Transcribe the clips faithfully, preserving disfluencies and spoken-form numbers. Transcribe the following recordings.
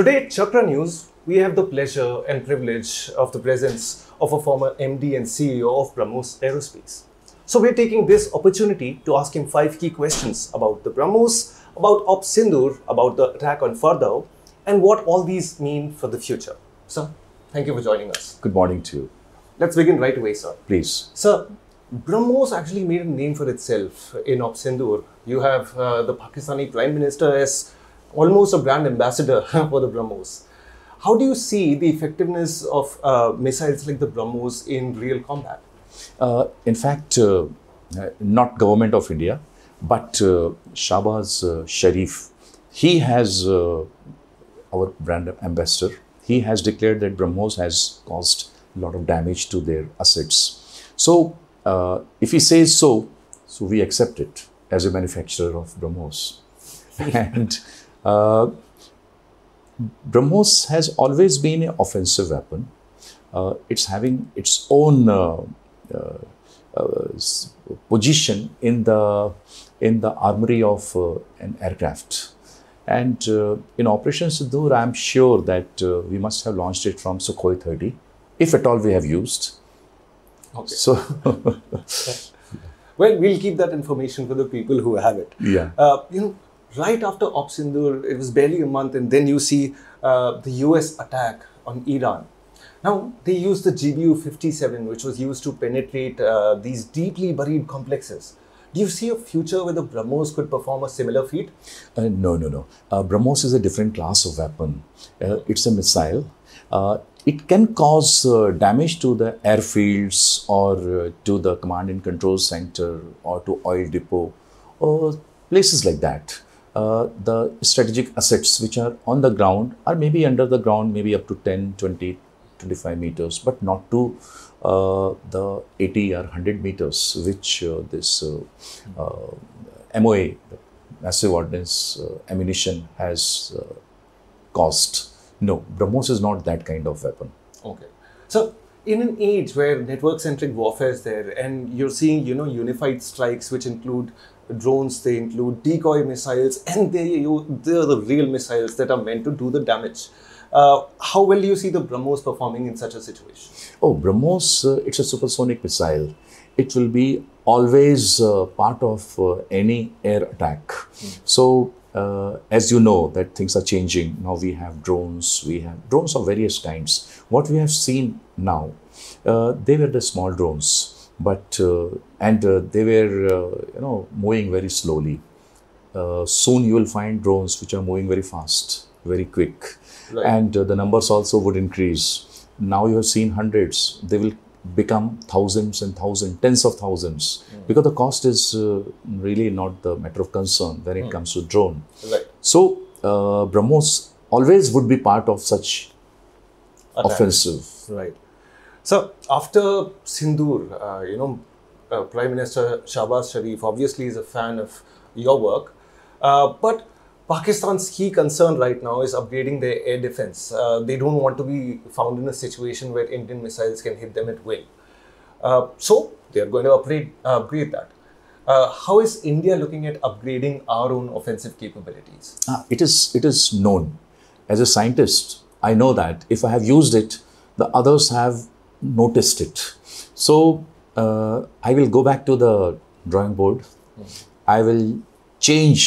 Today at Chakra News, we have the pleasure and privilege of the presence of a former M D and C E O of BrahMos Aerospace. So we're taking this opportunity to ask him five key questions about the BrahMos, about Op Sindoor, about the attack on Fardao, and what all these mean for the future. Sir, thank you for joining us. Good morning to you. Let's begin right away, sir. Please. Sir, BrahMos actually made a name for itself in Op Sindoor. You have uh, the Pakistani Prime Minister as almost a brand ambassador for the BrahMos. How do you see the effectiveness of uh, missiles like the BrahMos in real combat? Uh, in fact, uh, not government of India, but uh, Shahbaz uh, Sharif, he has, uh, our brand ambassador, he has declared that BrahMos has caused a lot of damage to their assets. So, uh, if he says so, so we accept it as a manufacturer of BrahMos. And uh, BrahMos has always been an offensive weapon. Uh, it's having its own uh, uh, uh, position in the in the armory of uh, an aircraft. And uh, in Operation Sindoor, I'm sure that uh, we must have launched it from Sukhoi thirty, if at all we have used. Okay. So, well, we'll keep that information for the people who have it. Yeah. Uh, you know, right after Op Sindoor, it was barely a month, and then you see uh, the U S attack on Iran. Now, they used the G B U fifty-seven, which was used to penetrate uh, these deeply buried complexes. Do you see a future where the BrahMos could perform a similar feat? Uh, no, no, no. Uh, BrahMos is a different class of weapon. Uh, it's a missile. Uh, it can cause uh, damage to the airfields or uh, to the command and control center or to oil depot or places like that. Uh, the strategic assets which are on the ground or maybe under the ground, maybe up to ten, twenty, twenty-five meters, but not to uh, the eighty or one hundred meters, which uh, this uh, uh, M O A, massive ordnance uh, ammunition, has uh, caused. No, BrahMos is not that kind of weapon. Okay. So, in an age where network-centric warfare is there, and you're seeing, you know, unified strikes which include drones, they include decoy missiles, and they, you, they're the real missiles that are meant to do the damage. Uh, how well do you see the BrahMos performing in such a situation? Oh, BrahMos, uh, it's a supersonic missile. It will be always uh, part of uh, any air attack. Mm. So, Uh, as you know, that things are changing. Now we have drones, we have drones of various kinds. What we have seen now, uh, they were the small drones, but uh, and uh, they were, uh, you know, moving very slowly. Uh, soon you will find drones which are moving very fast, very quick. Right. And uh, the numbers also would increase. Now you have seen hundreds, they will become thousands and thousands, tens of thousands, mm. because the cost is uh, really not the matter of concern when it mm. comes to drone. Right. So, uh, BrahMos always would be part of such attack. Offensive. Right. So, after Sindoor, uh, you know, uh, Prime Minister Shahbaz Sharif obviously is a fan of your work, uh, but Pakistan's key concern right now is upgrading their air defense. Uh, they don't want to be found in a situation where Indian missiles can hit them at will. Uh, so, they are going to upgrade, upgrade that. Uh, how is India looking at upgrading our own offensive capabilities? Ah, it is, it is known. As a scientist, I know that if I have used it, the others have noticed it. So, uh, I will go back to the drawing board. I will change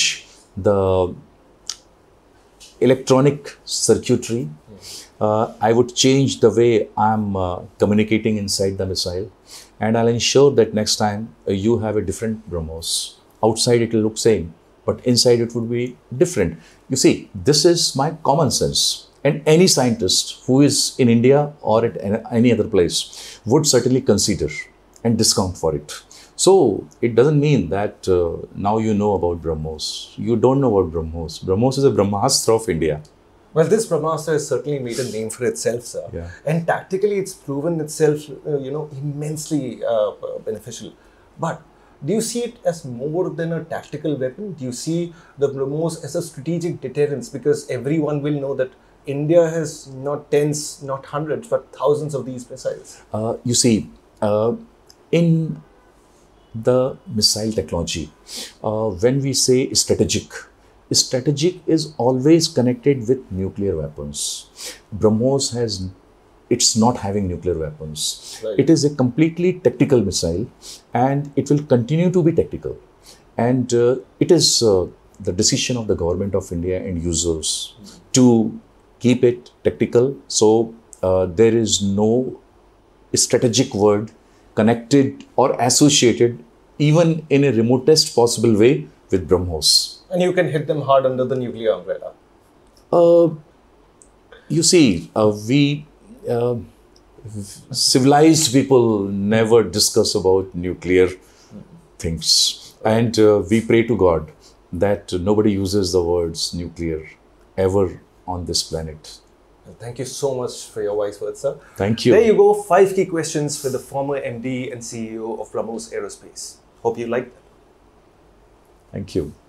the electronic circuitry. Uh, I would change the way I'm uh, communicating inside the missile, and I'll ensure that next time uh, you have a different BrahMos. Outside it will look same, but inside it would be different. You see, this is my common sense, and any scientist who is in India or at any other place would certainly consider and discount for it. So, it doesn't mean that uh, now you know about BrahMos. You don't know about BrahMos. BrahMos is a Brahmastra of India. Well, this Brahmastra has certainly made a name for itself, sir. Yeah. And tactically, it's proven itself, uh, you know, immensely uh, beneficial. But do you see it as more than a tactical weapon? Do you see the BrahMos as a strategic deterrence? Because everyone will know that India has not tens, not hundreds, but thousands of these missiles. Uh, you see, uh, in the missile technology, uh, when we say strategic, strategic is always connected with nuclear weapons. BrahMos has, it's not having nuclear weapons. Right. It is a completely tactical missile, and it will continue to be tactical. And uh, it is uh, the decision of the government of India and users mm-hmm. to keep it tactical. So uh, there is no strategic word connected or associated even in a remotest possible way with BrahMos. And you can hit them hard under the nuclear umbrella. Uh, you see, uh, we uh, civilized people never discuss about nuclear mm-hmm. things. And uh, we pray to God that nobody uses the words nuclear ever on this planet. Thank you so much for your wise words, sir. Thank you. There you go, five key questions for the former M D and C E O of BrahMos Aerospace. Hope you liked them. Thank you.